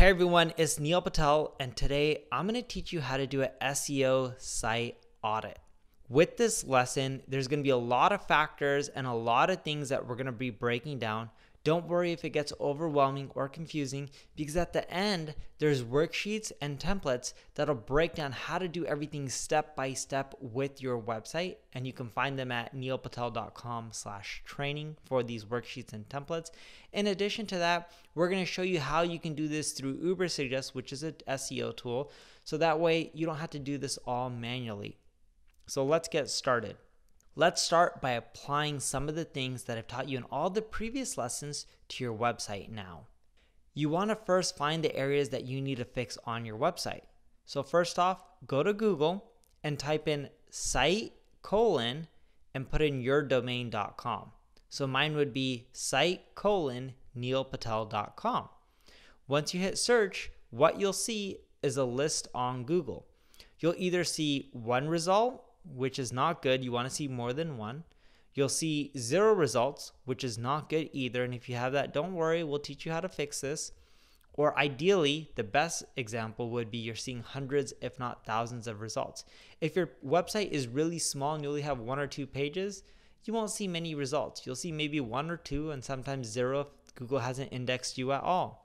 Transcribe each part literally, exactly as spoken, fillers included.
Hey everyone, it's Neil Patel, and today I'm going to teach you how to do an S E O site audit. With this lesson, there's going to be a lot of factors and a lot of things that we're going to be breaking down. Don't worry if it gets overwhelming or confusing, because at the end, there's worksheets and templates that'll break down how to do everything step by step with your website, and you can find them at neil patel dot com slash training for these worksheets and templates. In addition to that, we're going to show you how you can do this through Ubersuggest, which is an S E O tool, so that way you don't have to do this all manually. So let's get started. Let's start by applying some of the things that I've taught you in all the previous lessons to your website now. You want to first find the areas that you need to fix on your website. So first off, go to Google and type in site colon and put in your domain dot com. So mine would be site colon neil patel dot com. Once you hit search, what you'll see is a list on Google. You'll either see one result, which is not good. You want to see more than one. You'll see zero results, which is not good either. And if you have that, don't worry, we'll teach you how to fix this. Or ideally, the best example would be you're seeing hundreds, if not thousands of results. If your website is really small and you only have one or two pages, you won't see many results. You'll see maybe one or two and sometimes zero if Google hasn't indexed you at all.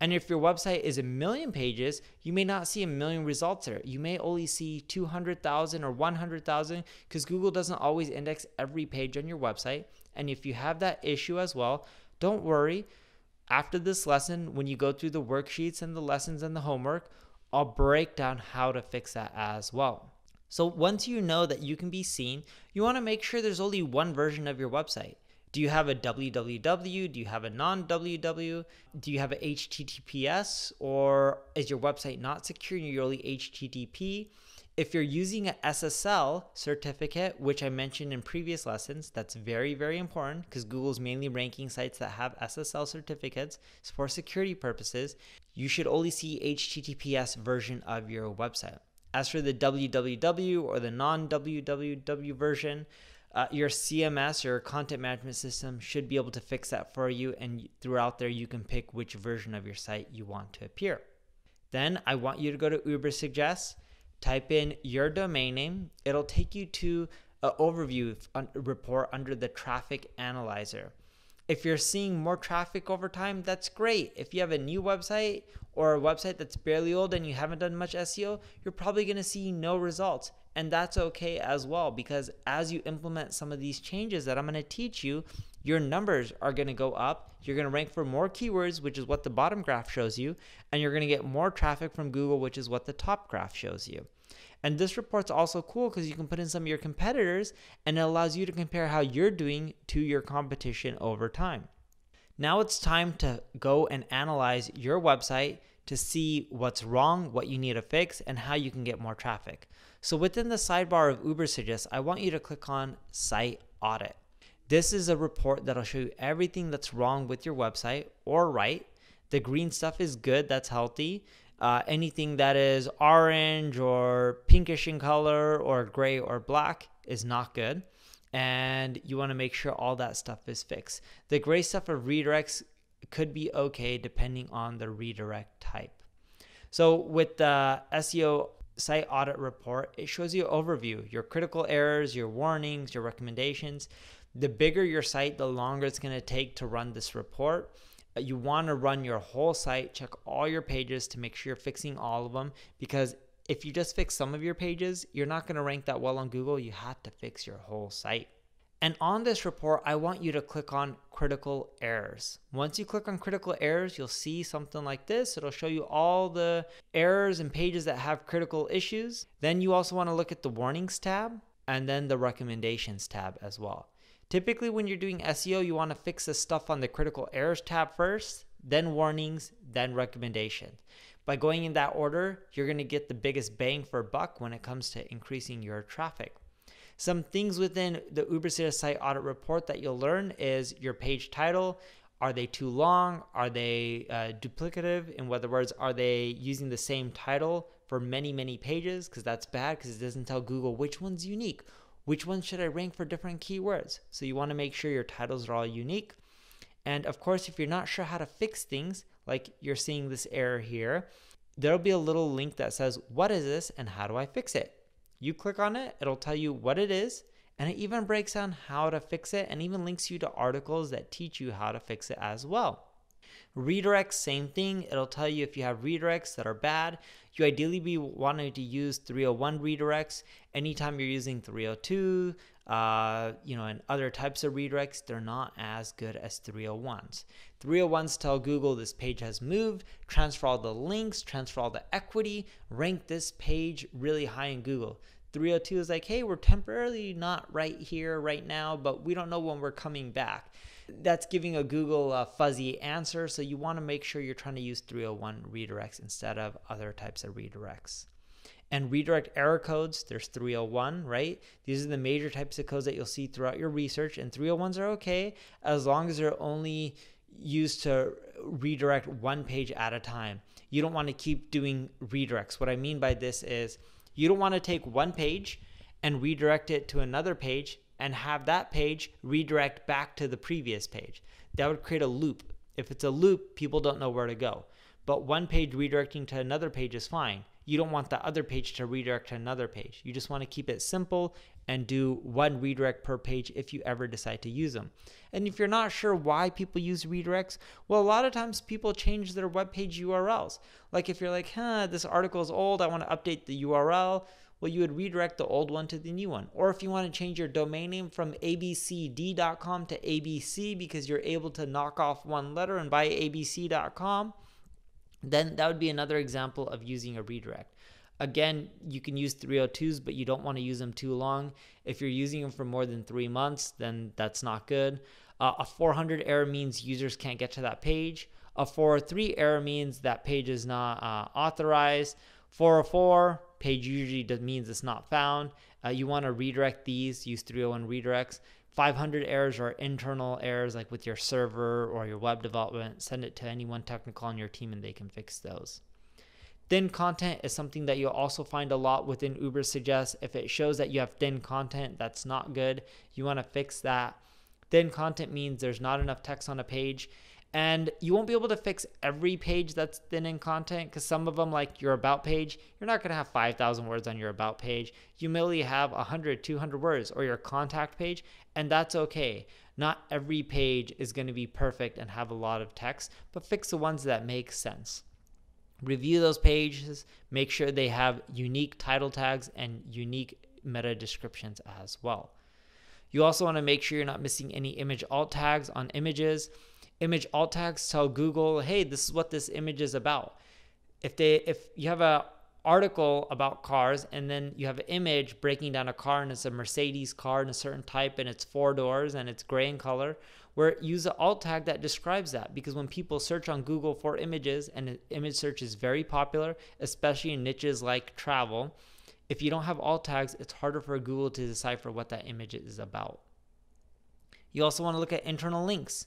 And if your website is a million pages, you may not see a million results there. You may only see two hundred thousand or one hundred thousand because Google doesn't always index every page on your website. And if you have that issue as well, don't worry. After this lesson, when you go through the worksheets and the lessons and the homework, I'll break down how to fix that as well. So once you know that you can be seen, you want to make sure there's only one version of your website. Do you have a W W W? Do you have a non W W W? Do you have a H T T P S? Or is your website not secure and you're only H T T P? If you're using an S S L certificate, which I mentioned in previous lessons, that's very, very important because Google's mainly ranking sites that have S S L certificates for security purposes. You should only see H T T P S version of your website. As for the W W W or the non W W W version, Uh, your C M S, your content management system, should be able to fix that for you, and throughout there you can pick which version of your site you want to appear. Then I want you to go to Ubersuggest, type in your domain name. It'll take you to an overview report under the traffic analyzer. If you're seeing more traffic over time, that's great. If you have a new website or a website that's barely old and you haven't done much S E O, you're probably going to see no results. And that's okay as well, because as you implement some of these changes that I'm going to teach you, your numbers are going to go up. You're going to rank for more keywords, which is what the bottom graph shows you. And you're going to get more traffic from Google, which is what the top graph shows you. And this report's also cool because you can put in some of your competitors and it allows you to compare how you're doing to your competition over time. Now it's time to go and analyze your website to see what's wrong, what you need to fix, and how you can get more traffic. So within the sidebar of Ubersuggest, I want you to click on Site Audit. This is a report that'll show you everything that's wrong with your website or right. The green stuff is good, that's healthy. Uh, anything that is orange or pinkish in color or gray or black is not good. And you wanna make sure all that stuff is fixed. The gray stuff of redirects could be okay depending on the redirect type. So with the S E O site audit report, it shows you overview, your critical errors, your warnings, your recommendations. The bigger your site, the longer it's going to take to run this report. You want to run your whole site, check all your pages to make sure you're fixing all of them, because if you just fix some of your pages, you're not going to rank that well on Google. You have to fix your whole site. And on this report, I want you to click on critical errors. Once you click on critical errors, you'll see something like this. It'll show you all the errors and pages that have critical issues. Then you also want to look at the warnings tab and then the recommendations tab as well. Typically when you're doing S E O, you want to fix the stuff on the critical errors tab first, then warnings, then recommendations. By going in that order, you're going to get the biggest bang for buck when it comes to increasing your traffic. Some things within the Ubersuggest site audit report that you'll learn is your page title. Are they too long? Are they uh, duplicative? In other words, are they using the same title for many, many pages? Because that's bad, because it doesn't tell Google which one's unique. Which one should I rank for different keywords? So you want to make sure your titles are all unique. And of course, if you're not sure how to fix things, like you're seeing this error here, there'll be a little link that says, what is this and how do I fix it? You click on it, it'll tell you what it is, and it even breaks down how to fix it and even links you to articles that teach you how to fix it as well. Redirects, same thing. It'll tell you if you have redirects that are bad. You ideally be wanting to use three oh one redirects. Anytime you're using three oh two, uh, you know, and other types of redirects, they're not as good as three oh ones. three oh ones tell Google this page has moved, transfer all the links, transfer all the equity, rank this page really high in Google. three oh two is like, hey, we're temporarily not right here right now, but we don't know when we're coming back. That's giving a Google uh, fuzzy answer, so you want to make sure you're trying to use three oh one redirects instead of other types of redirects. And redirect error codes, there's three oh one, right? These are the major types of codes that you'll see throughout your research, and three oh ones are okay as long as they're only used to redirect one page at a time. You don't want to keep doing redirects. What I mean by this is you don't want to take one page and redirect it to another page and have that page redirect back to the previous page. That would create a loop. If it's a loop, people don't know where to go. But one page redirecting to another page is fine. You don't want the other page to redirect to another page. You just want to keep it simple and do one redirect per page if you ever decide to use them. And if you're not sure why people use redirects, well, a lot of times people change their web page U R Ls. Like if you're like, huh, this article is old, I want to update the U R L. Well, you would redirect the old one to the new one. Or if you want to change your domain name from A B C D dot com to A B C because you're able to knock off one letter and buy A B C dot com, then that would be another example of using a redirect. Again, you can use three oh twos, but you don't want to use them too long. If you're using them for more than three months, then that's not good. Uh, a four hundred error means users can't get to that page. A four oh three error means that page is not uh, authorized. four oh four page usually means it's not found. Uh, you want to redirect these, use three oh one redirects. five hundred errors are internal errors like with your server or your web development. Send it to anyone technical on your team and they can fix those. Thin content is something that you'll also find a lot within Ubersuggest. If it shows that you have thin content, that's not good. You want to fix that. Thin content means there's not enough text on a page. And you won't be able to fix every page that's thin in content because some of them, like your about page, you're not going to have five thousand words on your about page. You may only have one hundred, two hundred words, or your contact page, and that's okay. Not every page is going to be perfect and have a lot of text, but fix the ones that make sense. Review those pages. Make sure they have unique title tags and unique meta descriptions as well. You also want to make sure you're not missing any image alt tags on images. Image alt tags tell Google, hey, this is what this image is about. If they, if you have an article about cars and then you have an image breaking down a car and it's a Mercedes car in a certain type and it's four doors and it's gray in color, where use an alt tag that describes that, because when people search on Google for images, and image search is very popular, especially in niches like travel, if you don't have alt tags, it's harder for Google to decipher what that image is about. You also want to look at internal links.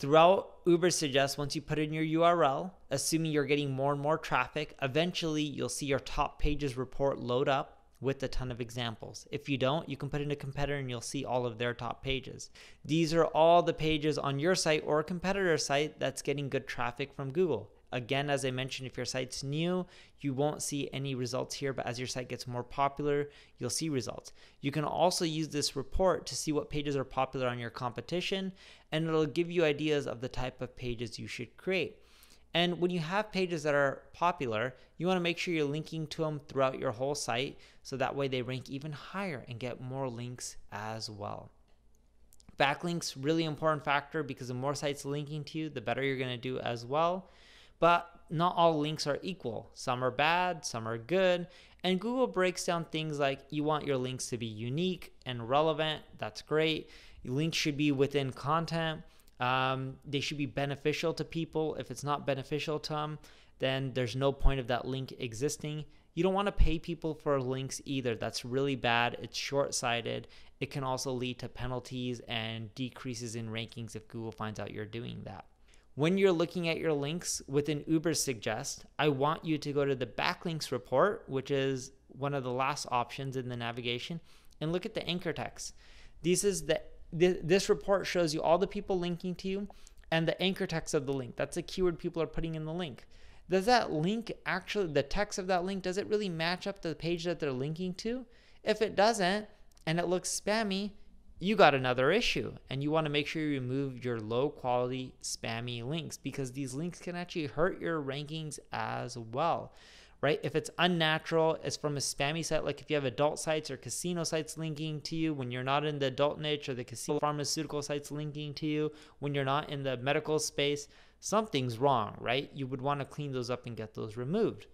Throughout Ubersuggest, once you put in your U R L, assuming you're getting more and more traffic, eventually you'll see your top pages report load up with a ton of examples. If you don't, you can put in a competitor and you'll see all of their top pages. These are all the pages on your site or a competitor site that's getting good traffic from Google. Again, as I mentioned, if your site's new, you won't see any results here, but as your site gets more popular, you'll see results. You can also use this report to see what pages are popular on your competition, and it'll give you ideas of the type of pages you should create. And when you have pages that are popular, you want to make sure you're linking to them throughout your whole site, so that way they rank even higher and get more links as well. Backlinks, really important factor, because the more sites linking to you, the better you're going to do as well. But not all links are equal. Some are bad, some are good, and Google breaks down things like you want your links to be unique and relevant. That's great. Your links should be within content. Um, they should be beneficial to people. If it's not beneficial to them, then there's no point of that link existing. You don't want to pay people for links either. That's really bad. It's short-sighted. It can also lead to penalties and decreases in rankings if Google finds out you're doing that. When you're looking at your links within Ubersuggest, I want you to go to the backlinks report, which is one of the last options in the navigation, and look at the anchor text. This is the th this report shows you all the people linking to you, and the anchor text of the link. That's the keyword people are putting in the link. Does that link actually, the text of that link, does it really match up to the page that they're linking to? If it doesn't and it looks spammy, you got another issue, and you want to make sure you remove your low quality spammy links, because these links can actually hurt your rankings as well, right? If it's unnatural, it's from a spammy site, like if you have adult sites or casino sites linking to you when you're not in the adult niche, or the casino pharmaceutical sites linking to you when you're not in the medical space, something's wrong, right? You would want to clean those up and get those removed.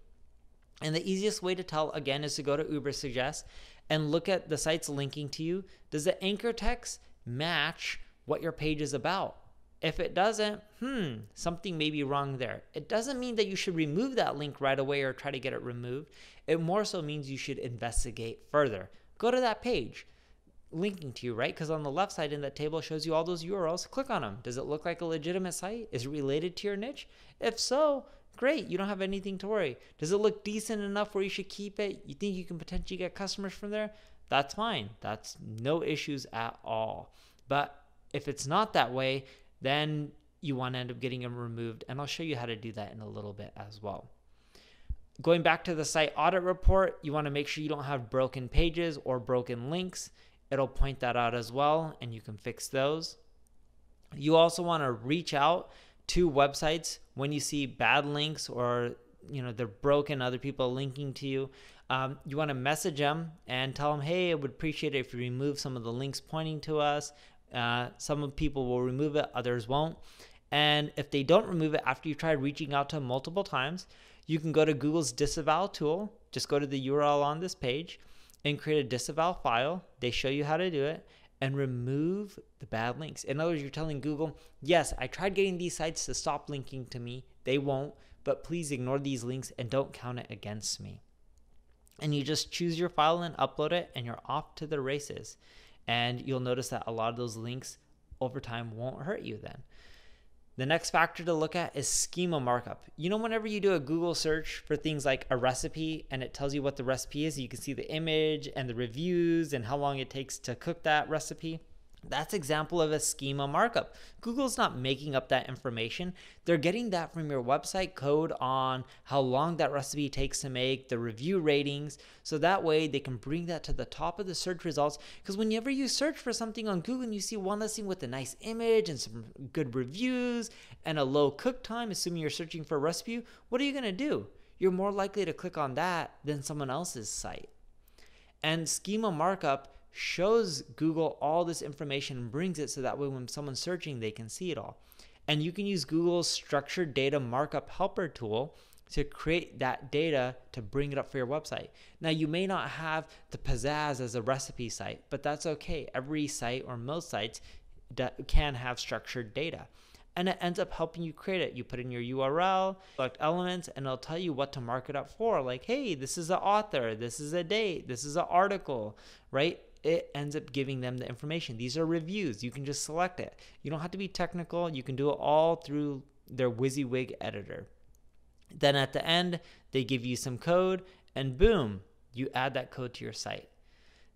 And the easiest way to tell, again, is to go to Ubersuggest and look at the sites linking to you. Does the anchor text match what your page is about? If it doesn't, hmm, something may be wrong there. It doesn't mean that you should remove that link right away or try to get it removed. It more so means you should investigate further. Go to that page linking to you, right? Because on the left side in that table shows you all those U R Ls. Click on them. Does it look like a legitimate site? Is it related to your niche? If so, great, you don't have anything to worry. Does it look decent enough where you should keep it? You think you can potentially get customers from there? That's fine. That's no issues at all. But if it's not that way, then you want to end up getting them removed. And I'll show you how to do that in a little bit as well. Going back to the site audit report, you want to make sure you don't have broken pages or broken links. It'll point that out as well, and you can fix those. You also want to reach out to websites when you see bad links, or you know they're broken, other people linking to you. Um, you want to message them and tell them, hey, I would appreciate it if you remove some of the links pointing to us. Uh, some of people will remove it, others won't. And if they don't remove it after you try reaching out to them multiple times, you can go to Google's disavow tool. Just go to the U R L on this page and create a disavow file. They show you how to do it, and remove the bad links. In other words, you're telling Google, yes, I tried getting these sites to stop linking to me. They won't, but please ignore these links and don't count it against me. And you just choose your file and upload it, and you're off to the races. And you'll notice that a lot of those links over time won't hurt you then. The next factor to look at is schema markup. You know, whenever you do a Google search for things like a recipe and it tells you what the recipe is, you can see the image and the reviews and how long it takes to cook that recipe. That's an example of a schema markup. Google's not making up that information. They're getting that from your website code on how long that recipe takes to make, the review ratings. So that way they can bring that to the top of the search results, because whenever you search for something on Google and you see one listing with a nice image and some good reviews and a low cook time, assuming you're searching for a recipe, what are you going to do? You're more likely to click on that than someone else's site. And schema markup shows Google all this information and brings it so that way when someone's searching, they can see it all. And you can use Google's structured data markup helper tool to create that data to bring it up for your website. Now, you may not have the pizzazz as a recipe site, but that's okay. Every site, or most sites, can have structured data. And it ends up helping you create it. You put in your U R L, select elements, and it'll tell you what to mark it up for. Like, hey, this is an author, this is a date, this is an article, right? It ends up giving them the information. These are reviews. You can just select it. You don't have to be technical. You can do it all through their WYSIWYG editor. Then at the end, they give you some code, and boom, you add that code to your site.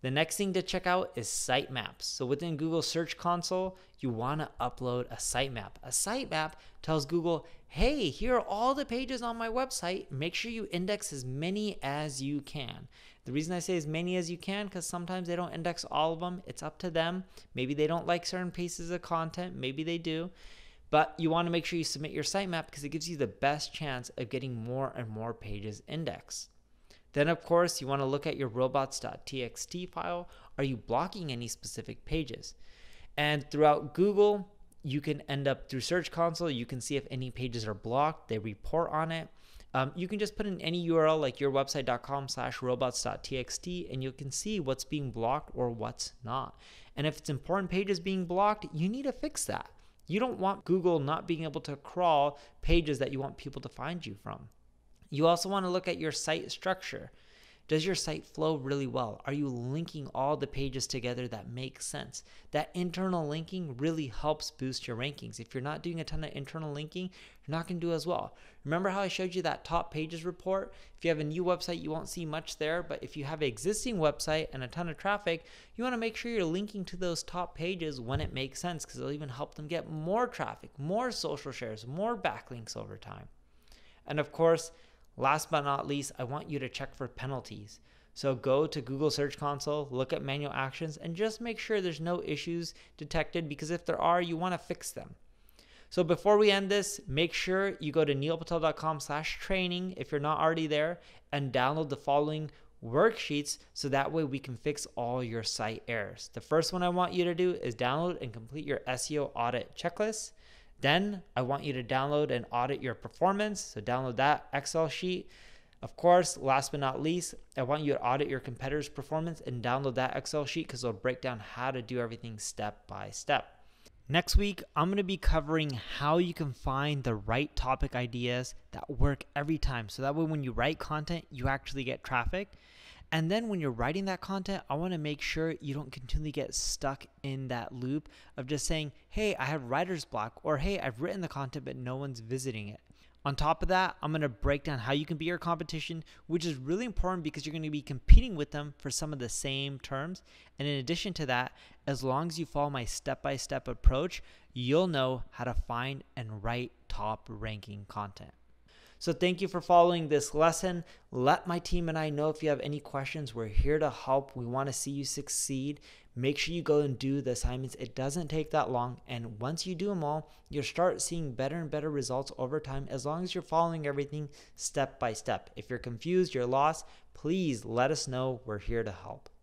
The next thing to check out is sitemaps. So within Google Search Console, you want to upload a sitemap. A sitemap tells Google, hey, here are all the pages on my website. Make sure you index as many as you can. The reason I say as many as you can, because sometimes they don't index all of them. It's up to them. Maybe they don't like certain pieces of content. Maybe they do. But you want to make sure you submit your sitemap, because it gives you the best chance of getting more and more pages indexed. Then, of course, you want to look at your robots dot T X T file. Are you blocking any specific pages? And throughout Google, you can end up through Search Console. You can see if any pages are blocked. They report on it. Um, you can just put in any U R L, like your website dot com slash robots dot T X T, and you can see what's being blocked or what's not. And if it's important pages being blocked, you need to fix that. You don't want Google not being able to crawl pages that you want people to find you from. You also want to look at your site structure. Does your site flow really well? Are you linking all the pages together that make sense? That internal linking really helps boost your rankings. If you're not doing a ton of internal linking, you're not going to do as well. Remember how I showed you that top pages report? If you have a new website, you won't see much there, but if you have an existing website and a ton of traffic, you want to make sure you're linking to those top pages when it makes sense, because it'll even help them get more traffic, more social shares, more backlinks over time. And of course, last but not least, I want you to check for penalties. So go to Google Search Console, look at manual actions, and just make sure there's no issues detected, because if there are, you want to fix them. So before we end this, make sure you go to neil patel dot com slash training if you're not already there, and download the following worksheets so that way we can fix all your site errors. The first one I want you to do is download and complete your S E O audit checklist. Then I want you to download and audit your performance. So download that Excel sheet. Of course, last but not least, I want you to audit your competitors' performance and download that Excel sheet, because it'll break down how to do everything step by step. Next week, I'm going to be covering how you can find the right topic ideas that work every time. So that way when you write content, you actually get traffic. And then when you're writing that content, I want to make sure you don't continually get stuck in that loop of just saying, hey, I have writer's block, or hey, I've written the content, but no one's visiting it. On top of that, I'm going to break down how you can beat your competition, which is really important because you're going to be competing with them for some of the same terms. And in addition to that, as long as you follow my step-by-step approach, you'll know how to find and write top ranking content. So thank you for following this lesson. Let my team and I know if you have any questions. We're here to help. We want to see you succeed. Make sure you go and do the assignments. It doesn't take that long. And once you do them all, you'll start seeing better and better results over time, as long as you're following everything step by step. If you're confused, you're lost, please let us know. We're here to help.